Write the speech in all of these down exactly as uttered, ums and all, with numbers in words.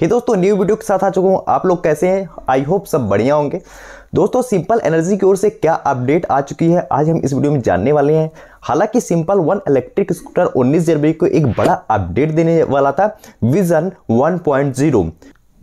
हे दोस्तों, new video के साथ आ चुका हूँ। आप लोग कैसे हैं? आई होप सब बढ़िया होंगे। दोस्तों, सिंपल एनर्जी की ओर से क्या अपडेट आ चुकी है, आज हम इस वीडियो में जानने वाले हैं। हालांकि सिंपल वन इलेक्ट्रिक स्कूटर उन्नीस जनवरी को एक बड़ा अपडेट देने वाला था, विजन वन पॉइंट ज़ीरो।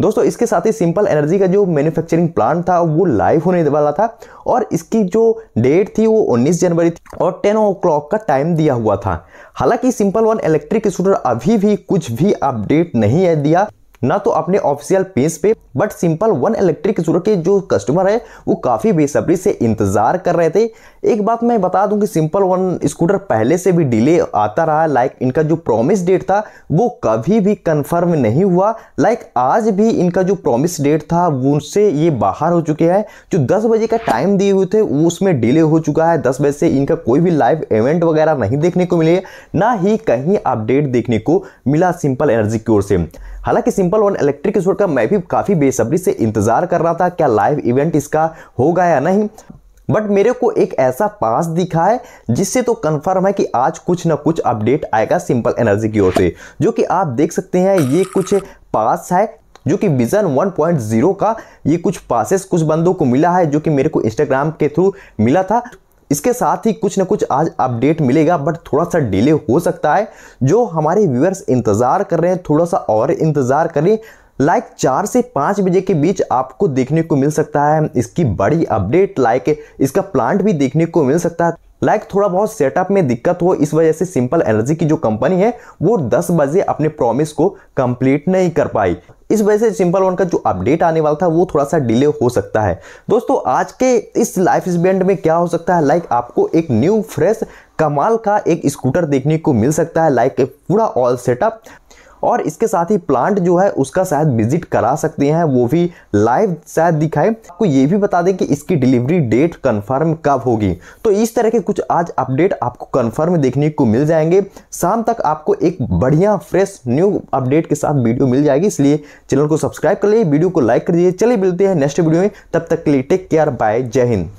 दोस्तों, इसके साथ ही सिंपल एनर्जी का जो मैन्युफैक्चरिंग प्लांट था वो लाइव होने वाला था और इसकी जो डेट थी वो उन्नीस जनवरी थी और टेन ओ क्लॉक का टाइम दिया हुआ था। हालांकि सिंपल वन इलेक्ट्रिक स्कूटर अभी भी कुछ भी अपडेट नहीं है दिया, ना तो अपने ऑफिशियल पेज पे, but Simple One electric scooter के जो कस्टमर है वो काफ़ी बेसब्री से इंतज़ार कर रहे थे। एक बात मैं बता दूं कि सिंपल वन स्कूटर पहले से भी डिले आता रहा, लाइक इनका जो प्रॉमिस डेट था वो कभी भी कंफर्म नहीं हुआ। लाइक आज भी इनका जो प्रॉमिस डेट था वो उनसे ये बाहर हो चुके हैं। जो दस बजे का टाइम दिए हुए थे उसमें डिले हो चुका है। दस बजे से इनका कोई भी लाइव इवेंट वगैरह नहीं देखने को मिले, ना ही कहीं अपडेट देखने को मिला सिंपल एनर्जी की ओर से। हालांकि सिंपल वन इलेक्ट्रिक स्कूटर का मैं भी काफ़ी बेसब्री से इंतज़ार कर रहा था क्या लाइव इवेंट इसका होगा या नहीं, बट मेरे को एक ऐसा पास दिखा है जिससे तो कंफर्म है कि आज कुछ ना कुछ अपडेट आएगा सिंपल एनर्जी की ओर से। जो कि आप देख सकते हैं ये कुछ पास है जो कि विजन वन पॉइंट ज़ीरो का, ये कुछ पासेस कुछ बंदों को मिला है जो कि मेरे को इंस्टाग्राम के थ्रू मिला था। इसके साथ ही कुछ ना कुछ आज अपडेट मिलेगा, बट थोड़ा सा डिले हो सकता है। जो हमारे व्यूअर्स इंतज़ार कर रहे हैं थोड़ा सा और इंतज़ार करें, लाइक चार से पाँच बजे के बीच आपको देखने को मिल सकता है इसकी बड़ी अपडेट। लाइक इसका प्लांट भी देखने को मिल सकता है। लाइक थोड़ा बहुत सेटअप में दिक्कत हो, इस वजह से सिंपल एनर्जी की जो कंपनी है वो दस बजे अपने प्रॉमिस को कंप्लीट नहीं कर पाई। इस वजह से सिंपल वन का जो अपडेट आने वाला था वो थोड़ा सा डिले हो सकता है। दोस्तों, आज के इस लाइव इवेंट में क्या हो सकता है, लाइक आपको एक न्यू फ्रेश कमाल का एक स्कूटर देखने को मिल सकता है, लाइक पूरा ऑल सेटअप। और इसके साथ ही प्लांट जो है उसका शायद विजिट करा सकते हैं, वो भी लाइव शायद दिखाए। आपको ये भी बता दें कि इसकी डिलीवरी डेट कंफर्म कब होगी। तो इस तरह के कुछ आज अपडेट आपको कंफर्म देखने को मिल जाएंगे। शाम तक आपको एक बढ़िया फ्रेश न्यू अपडेट के साथ वीडियो मिल जाएगी, इसलिए चैनल को सब्सक्राइब कर लिए, वीडियो को लाइक कर दीजिए। चलिए मिलते हैं नेक्स्ट वीडियो में, तब तक के लिए टेक केयर, बाय, जय हिंद।